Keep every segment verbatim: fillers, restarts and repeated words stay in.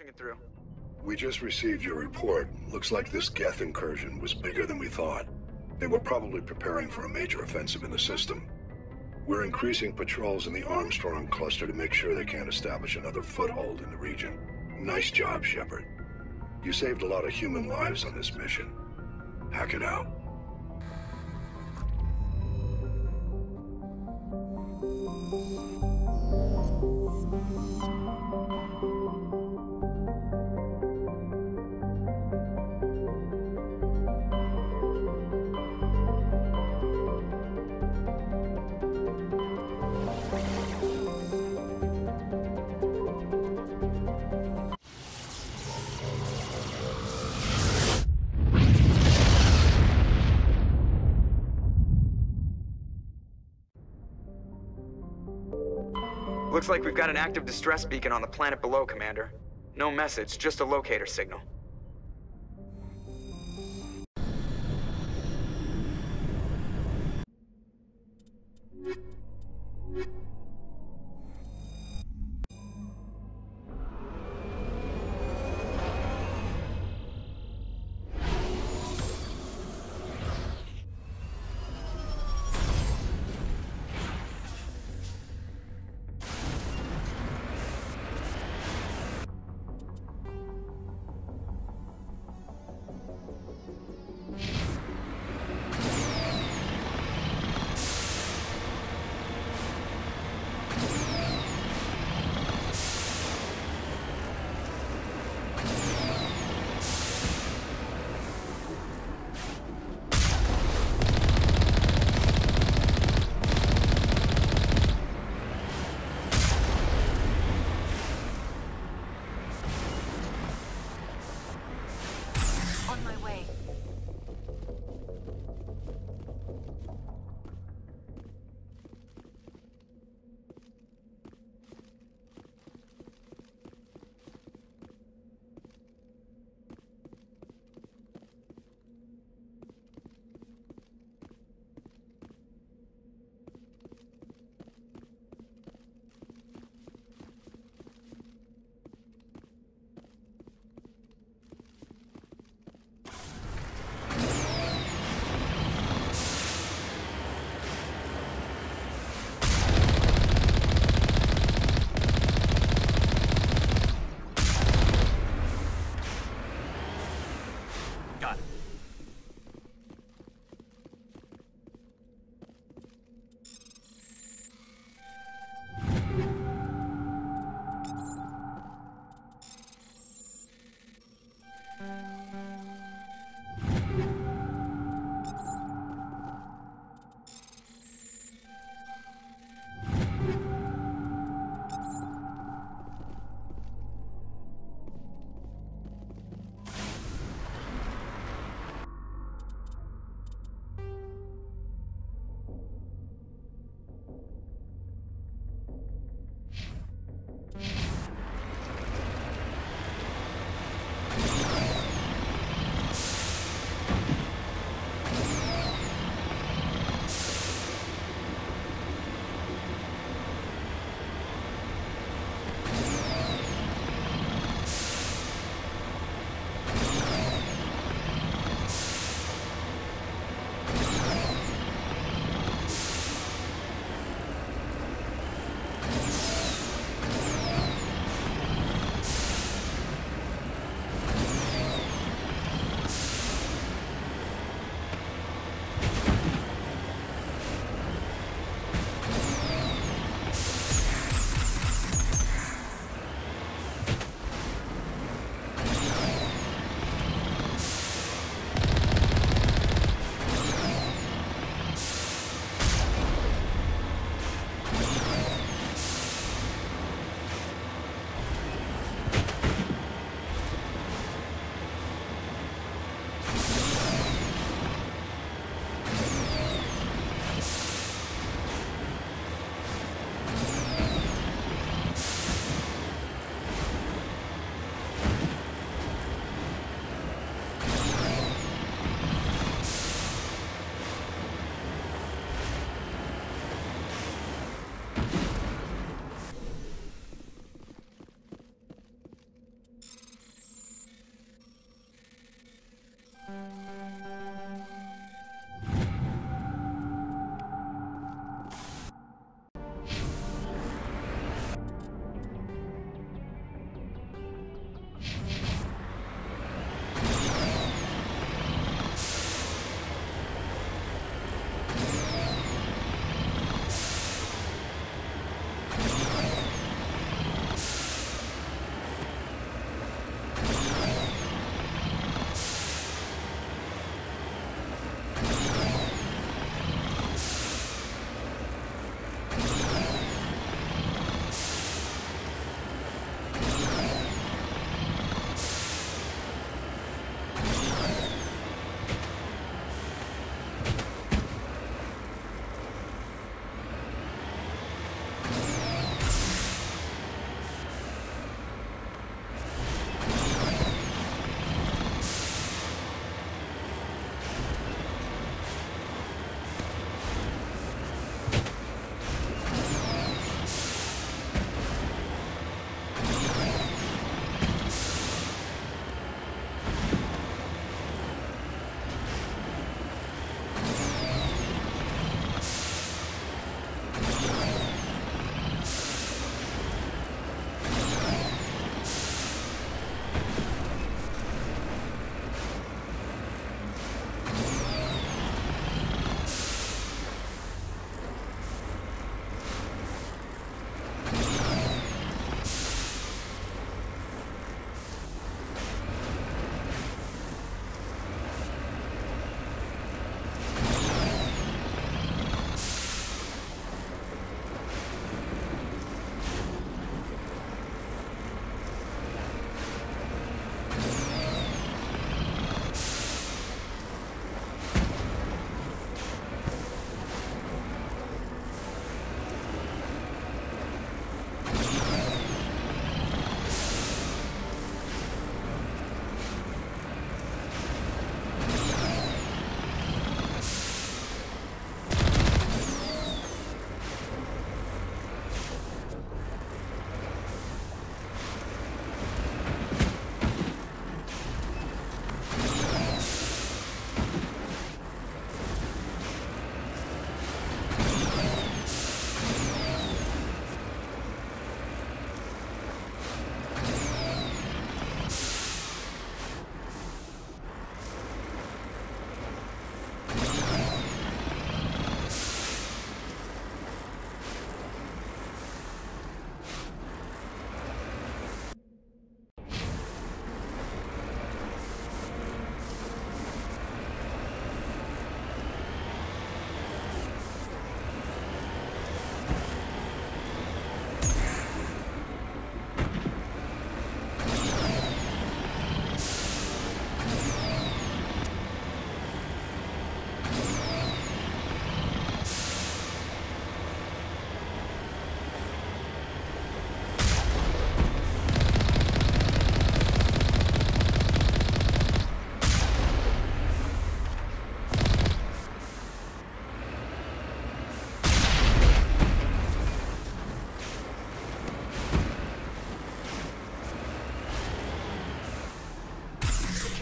Passing it through. We just received your report. Looks like this Geth incursion was bigger than we thought. They were probably preparing for a major offensive in the system. We're increasing patrols in the Armstrong cluster to make sure they can't establish another foothold in the region. Nice job, Shepard. You saved a lot of human lives on this mission. Hack it out. Looks like we've got an active distress beacon on the planet below, Commander. No message, just a locator signal.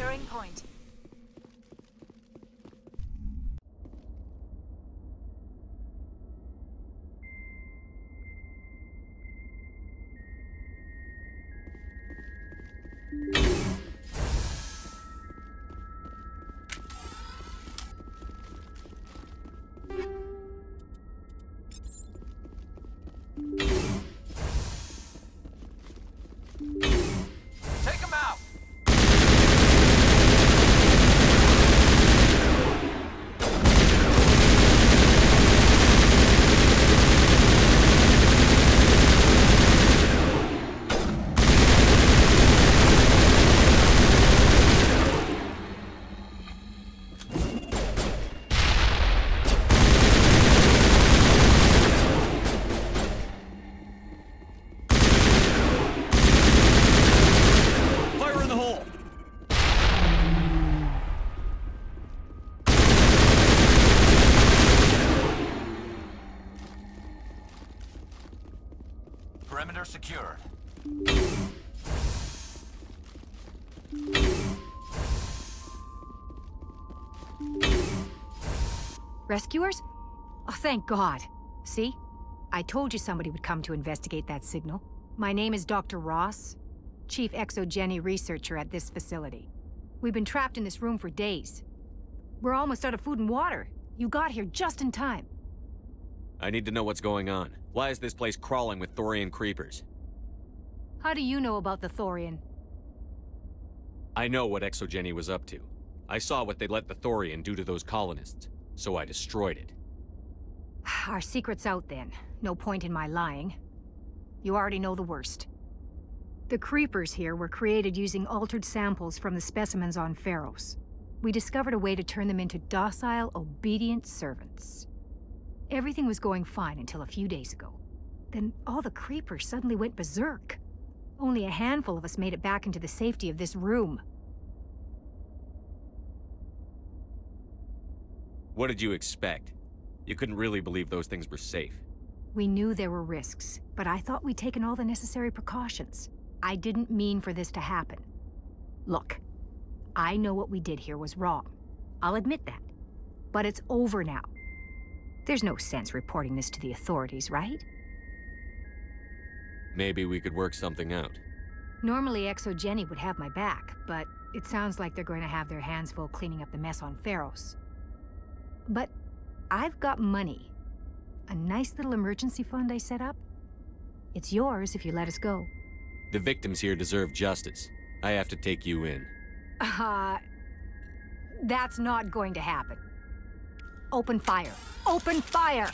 Securing point. Secured. Rescuers? Oh, thank God. See? I told you somebody would come to investigate that signal. My name is Doctor Ross, Chief Exogeni Researcher at this facility. We've been trapped in this room for days. We're almost out of food and water. You got here just in time. I need to know what's going on. Why is this place crawling with Thorian creepers? How do you know about the Thorian? I know what Exogeni was up to. I saw what they let the Thorian do to those colonists, so I destroyed it. Our secret's out then. No point in my lying. You already know the worst. The creepers here were created using altered samples from the specimens on Feros. We discovered a way to turn them into docile, obedient servants. Everything was going fine until a few days ago. Then all the creepers suddenly went berserk. Only a handful of us made it back into the safety of this room. What did you expect? You couldn't really believe those things were safe. We knew there were risks, but I thought we'd taken all the necessary precautions. I didn't mean for this to happen. Look, I know what we did here was wrong. I'll admit that. But it's over now. There's no sense reporting this to the authorities, right? Maybe we could work something out. Normally Exogeni would have my back, but it sounds like they're going to have their hands full cleaning up the mess on Feros. But I've got money. A nice little emergency fund I set up. It's yours if you let us go. The victims here deserve justice. I have to take you in. Uh, that's not going to happen. Open fire. Open fire!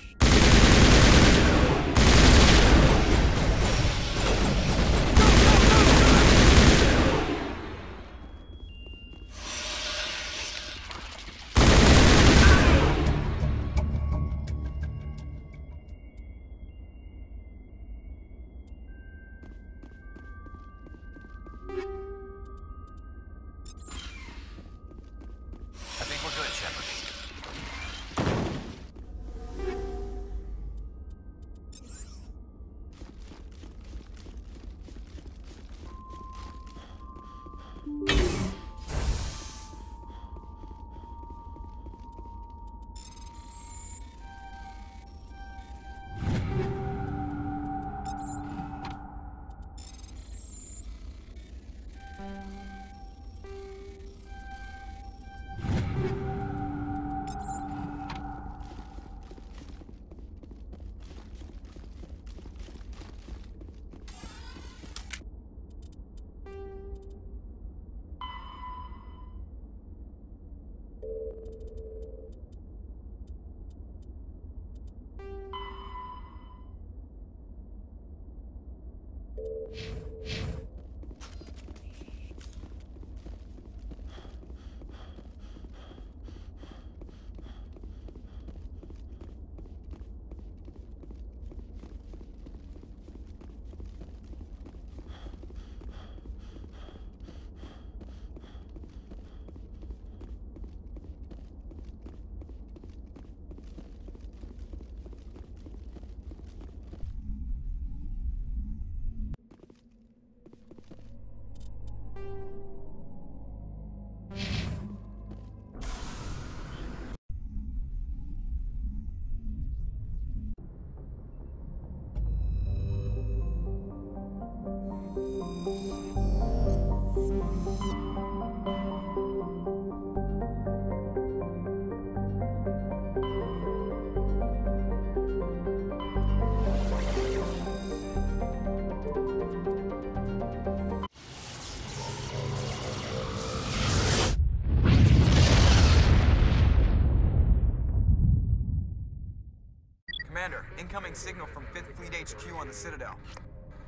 Commander, incoming signal from Fifth Fleet H Q on the Citadel.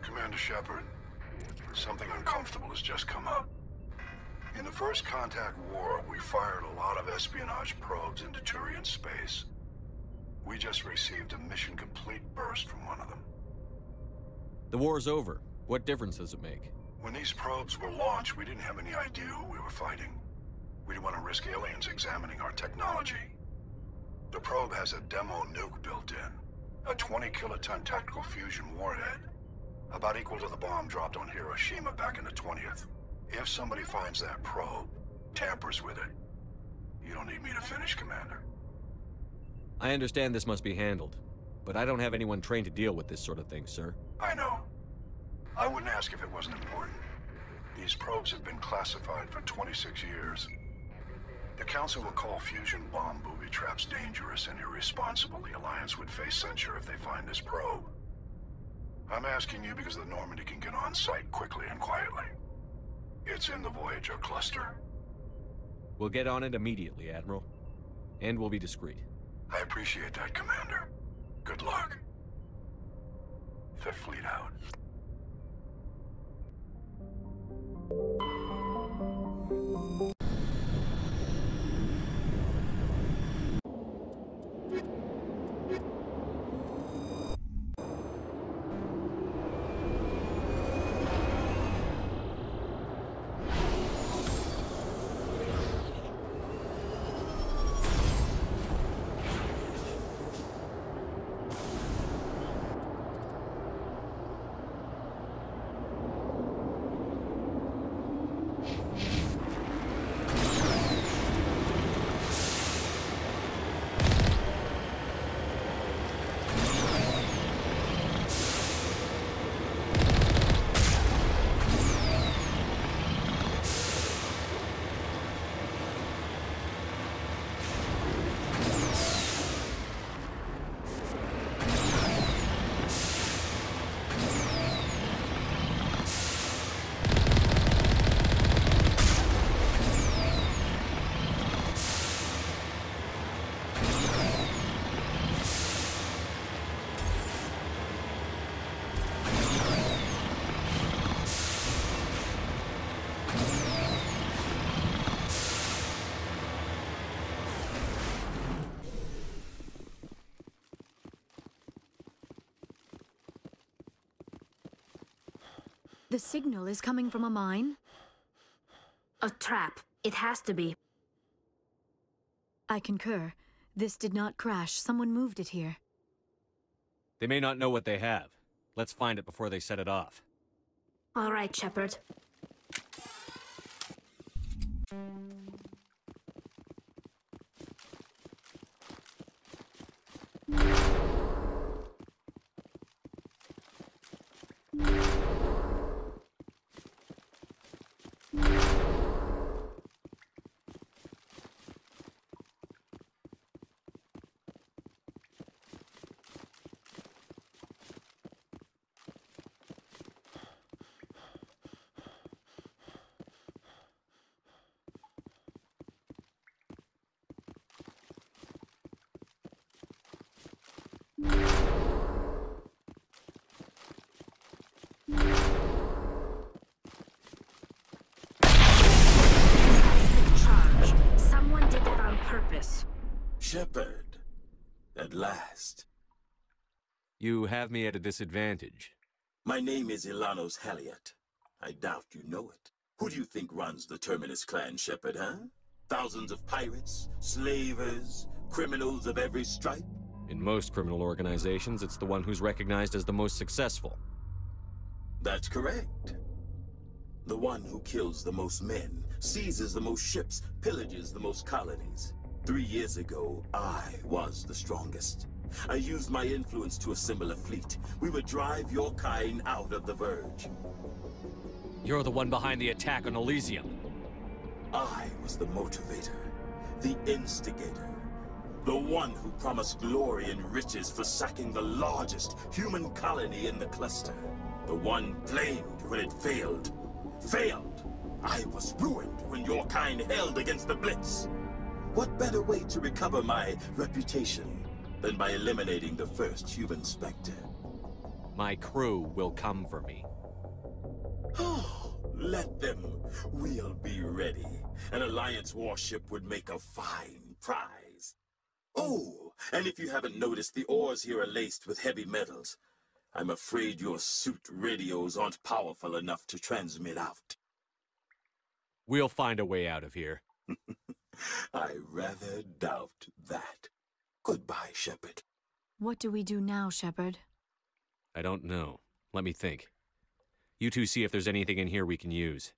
Commander Shepard, something uncomfortable has just come up. In the First Contact War, we fired a lot of espionage probes into Turian space. We just received a mission complete burst from one of them. The war's over. What difference does it make? When these probes were launched, we didn't have any idea who we were fighting. We didn't want to risk aliens examining our technology. The probe has a demo nuke built in. A twenty kiloton tactical fusion warhead, about equal to the bomb dropped on Hiroshima back in the twentieth. If somebody finds that probe, tampers with it, you don't need me to finish, Commander. I understand this must be handled, but I don't have anyone trained to deal with this sort of thing, sir. I know. I wouldn't ask if it wasn't important. These probes have been classified for twenty-six years. The Council will call fusion bomb booby traps dangerous and irresponsible. The Alliance would face censure if they find this probe. I'm asking you because the Normandy can get on site quickly and quietly. It's in the Voyager cluster. We'll get on it immediately, Admiral. And we'll be discreet. I appreciate that, Commander. Good luck. Fifth Fleet out. The signal is coming from a mine? A trap. It has to be. I concur. This did not crash. Someone moved it here. They may not know what they have. Let's find it before they set it off. All right, Shepard. Shepard, at last. You have me at a disadvantage. My name is Ilanos Heliot. I doubt you know it. Who do you think runs the Terminus Clan, Shepard, huh? Thousands of pirates, slavers, criminals of every stripe? In most criminal organizations, it's the one who's recognized as the most successful. That's correct. The one who kills the most men, seizes the most ships, pillages the most colonies. Three years ago, I was the strongest. I used my influence to assemble a fleet. We would drive your kind out of the verge. You're the one behind the attack on Elysium. I was the motivator, the instigator, the one who promised glory and riches for sacking the largest human colony in the cluster. The one blamed when it failed. Failed! I was ruined when your kind held against the Blitz. What better way to recover my reputation than by eliminating the first human Specter? My crew will come for me. Let them. We'll be ready. An Alliance warship would make a fine prize. Oh, and if you haven't noticed, the ores here are laced with heavy metals. I'm afraid your suit radios aren't powerful enough to transmit out. We'll find a way out of here. I rather doubt that. Goodbye, Shepard. What do we do now, Shepard? I don't know. Let me think. You two see if there's anything in here we can use.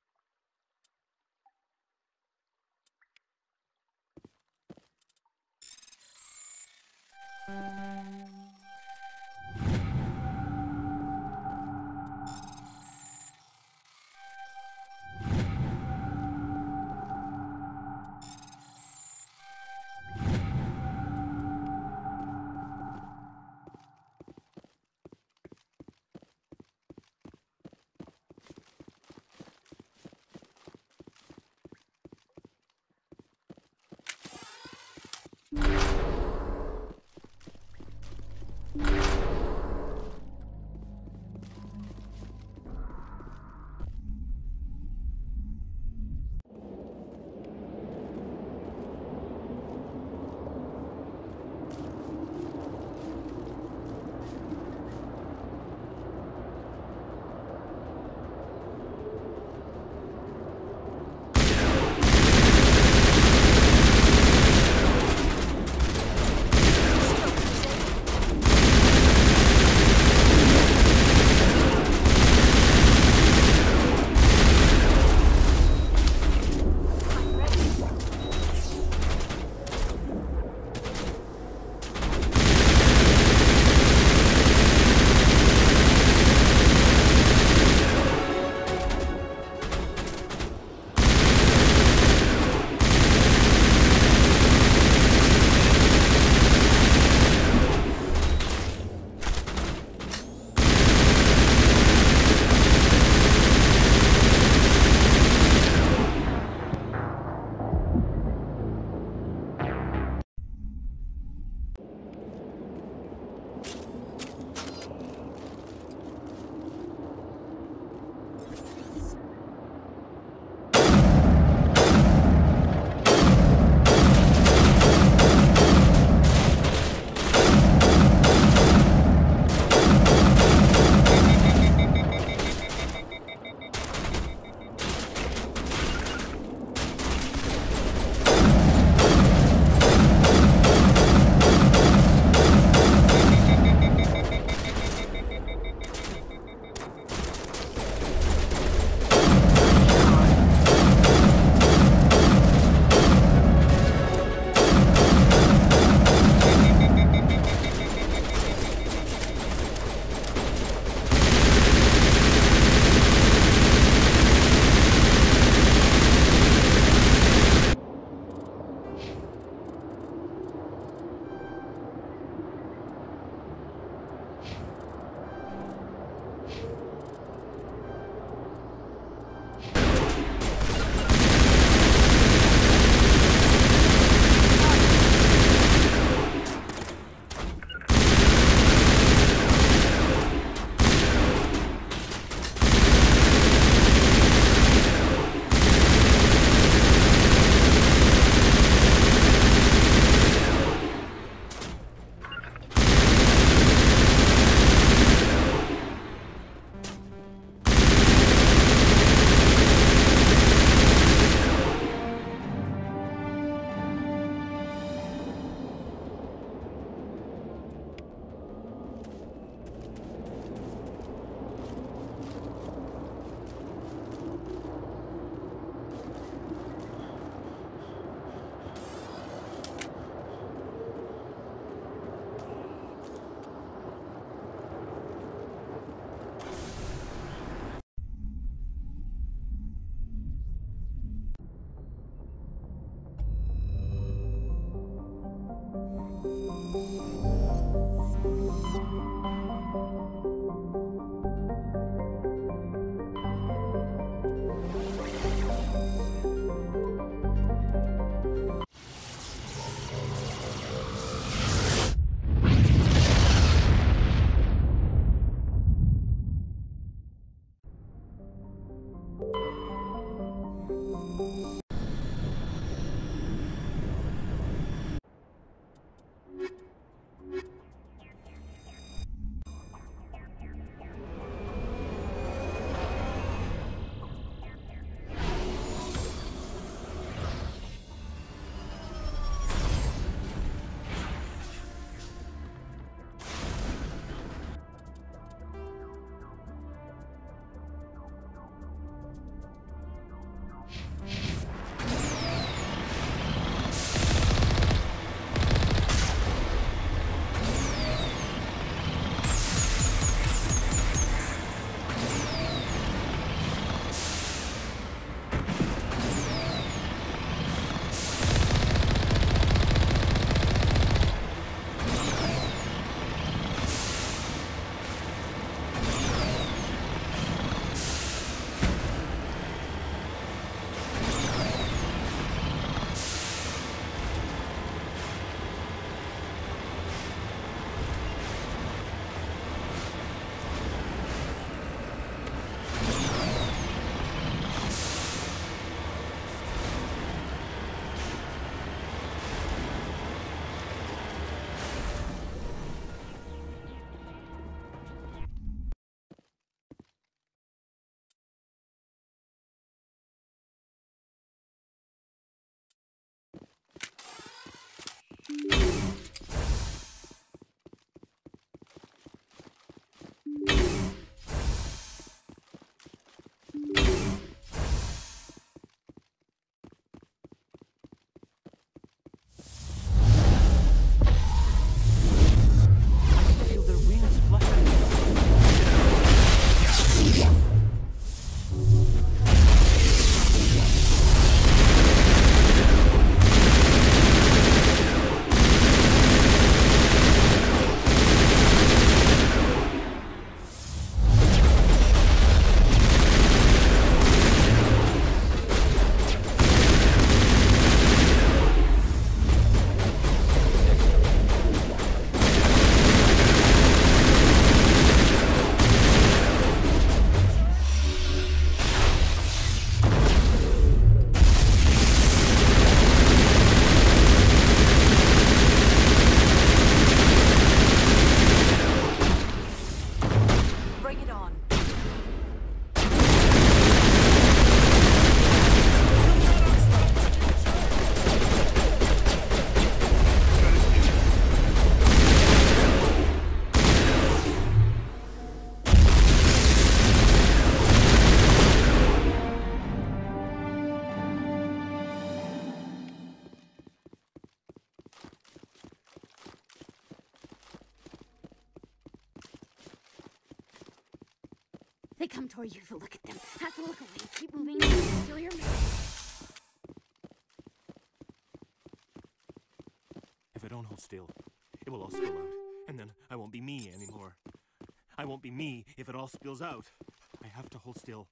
Or you have to look at them. Have to look away. Keep moving. Still your mouth. If I don't hold still, it will all spill out. And then I won't be me anymore. I won't be me if it all spills out. I have to hold still.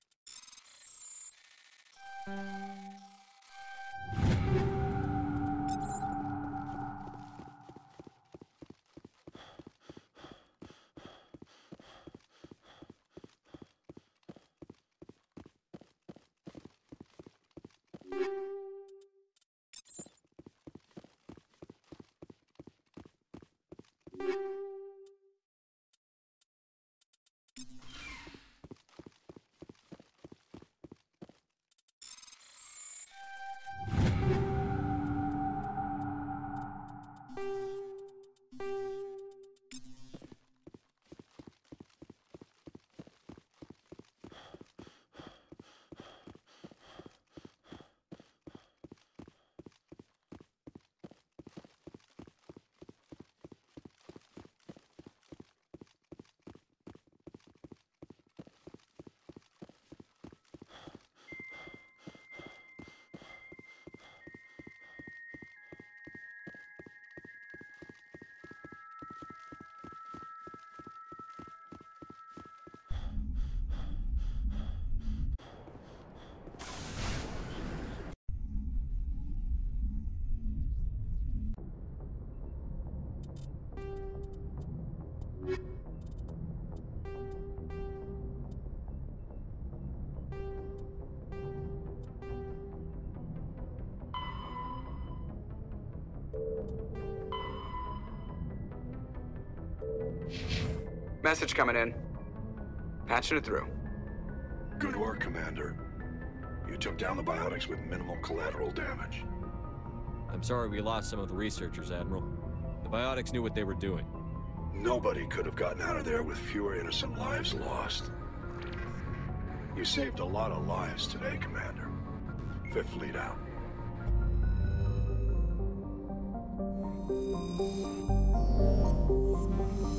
Message coming in. Patching it through. Good work, Commander. You took down the biotics with minimal collateral damage. I'm sorry we lost some of the researchers, Admiral. The biotics knew what they were doing. Nobody could have gotten out of there with fewer innocent lives lost. You saved a lot of lives today, Commander. Fifth Fleet out.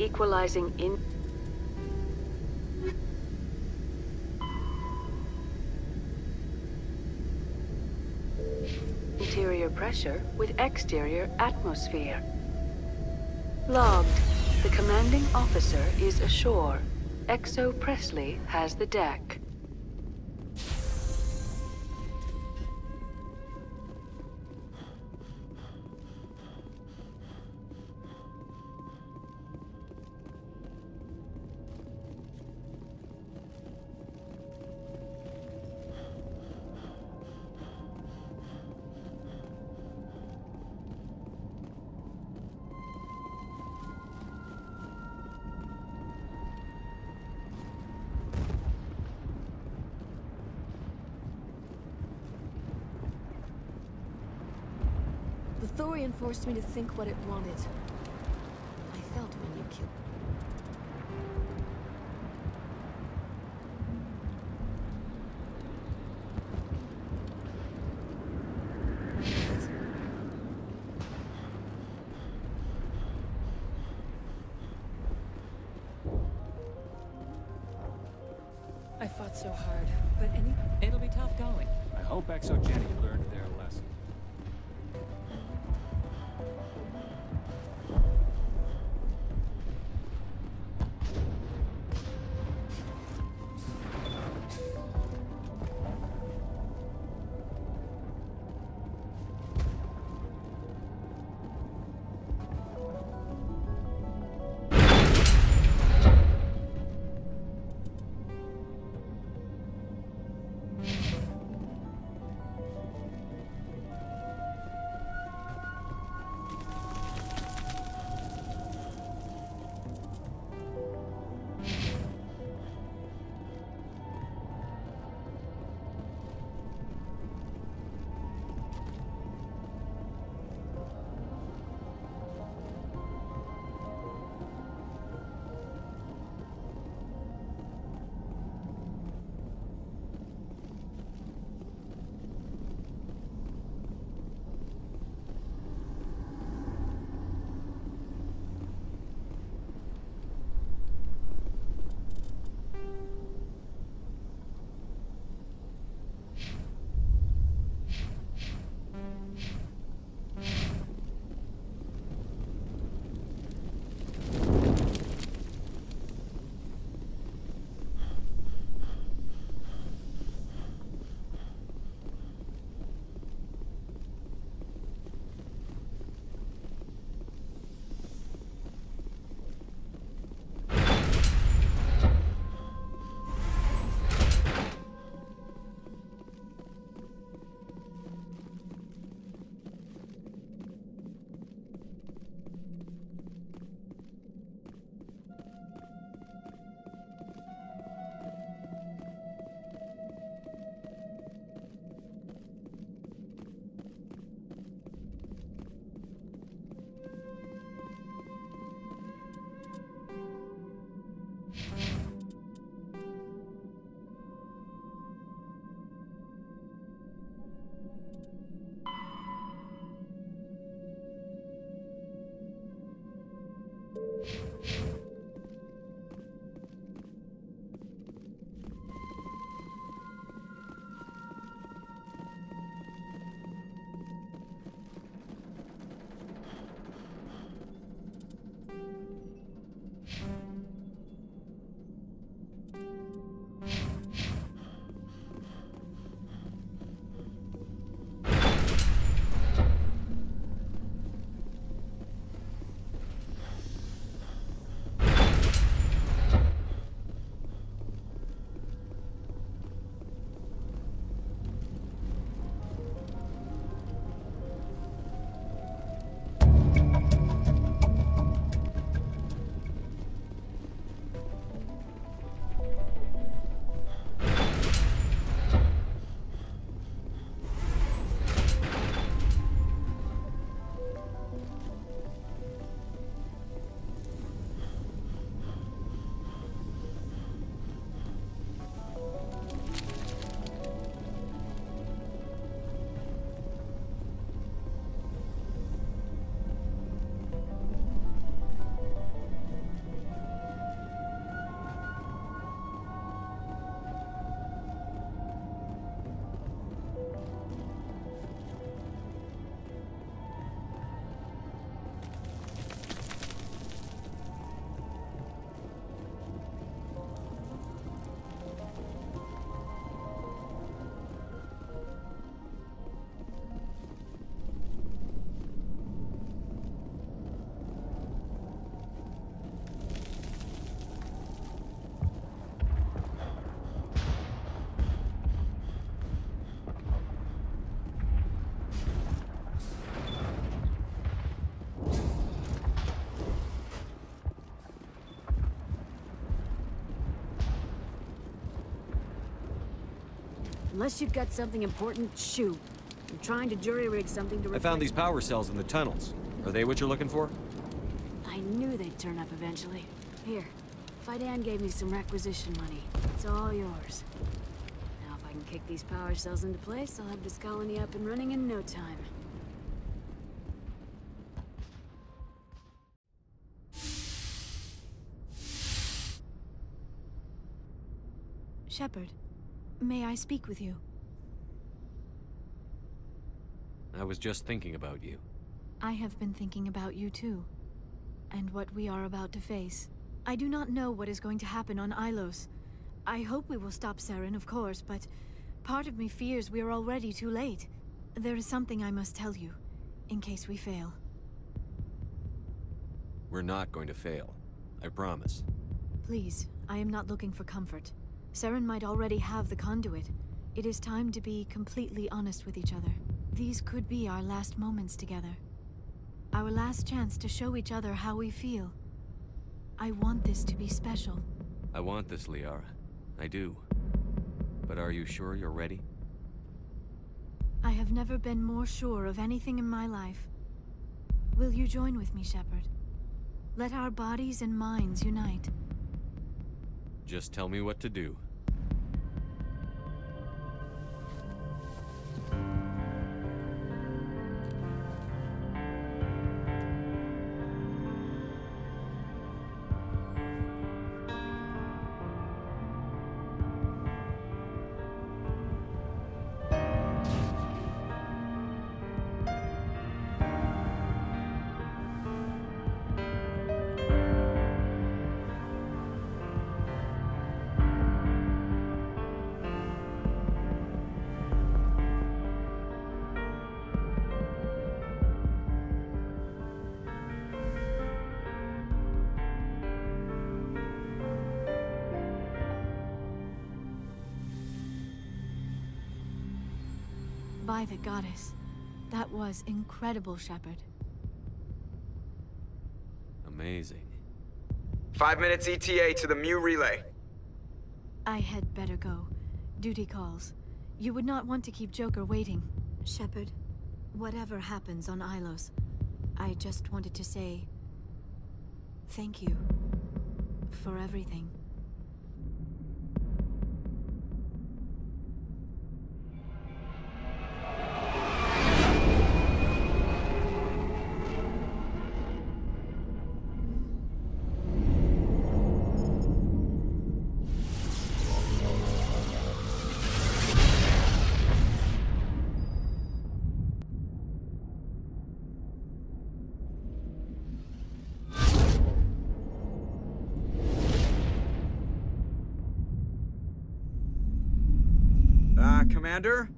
Equalizing in... interior pressure with exterior atmosphere. Logged. The commanding officer is ashore. Exo Presley has the deck. Thorian forced me to think what it wanted. I felt when you killed me. I fought so hard, but any... it'll be tough going. I hope Exogeni learned their lesson. Unless you've got something important, shoot. I'm trying to jury-rig something to... I found these power cells in the tunnels. Are they what you're looking for? I knew they'd turn up eventually. Here, Fidan gave me some requisition money. It's all yours. Now if I can kick these power cells into place, I'll have this colony up and running in no time. Shepard. May I speak with you? I was just thinking about you. I have been thinking about you too, and what we are about to face. I do not know what is going to happen on Ilos. I hope we will stop Saren, of course, but part of me fears we are already too late. There is something I must tell you, in case we fail. We're not going to fail. I promise. Please, I am not looking for comfort. Saren might already have the conduit. It is time to be completely honest with each other. These could be our last moments together. Our last chance to show each other how we feel. I want this to be special. I want this, Liara. I do. But are you sure you're ready? I have never been more sure of anything in my life. Will you join with me, Shepard? Let our bodies and minds unite. Just tell me what to do. By the goddess. That was incredible, Shepard. Amazing. Five minutes E T A to the Mew Relay. I had better go. Duty calls. You would not want to keep Joker waiting. Shepard, whatever happens on Ilos, I just wanted to say thank you for everything. Commander?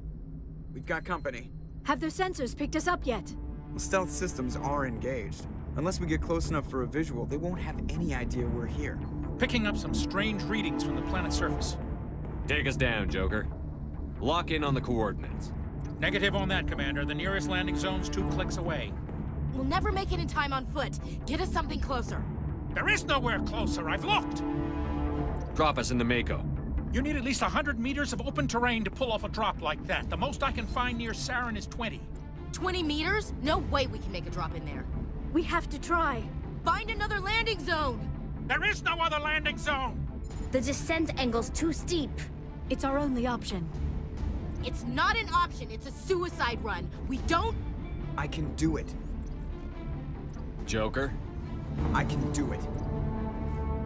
We've got company. Have their sensors picked us up yet? Well, stealth systems are engaged. Unless we get close enough for a visual, they won't have any idea we're here. Picking up some strange readings from the planet's surface. Take us down, Joker. Lock in on the coordinates. Negative on that, Commander. The nearest landing zone's two clicks away. We'll never make it in time on foot. Get us something closer. There is nowhere closer. I've looked. Drop us in the Mako. You need at least one hundred meters of open terrain to pull off a drop like that. The most I can find near Saren is twenty. twenty meters? No way we can make a drop in there. We have to try. Find another landing zone! There is no other landing zone! The descent angle's too steep. It's our only option. It's not an option. It's a suicide run. We don't... I can do it. Joker? I can do it.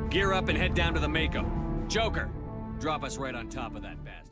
Gear up and head down to the Mako. Joker, drop us right on top of that bat.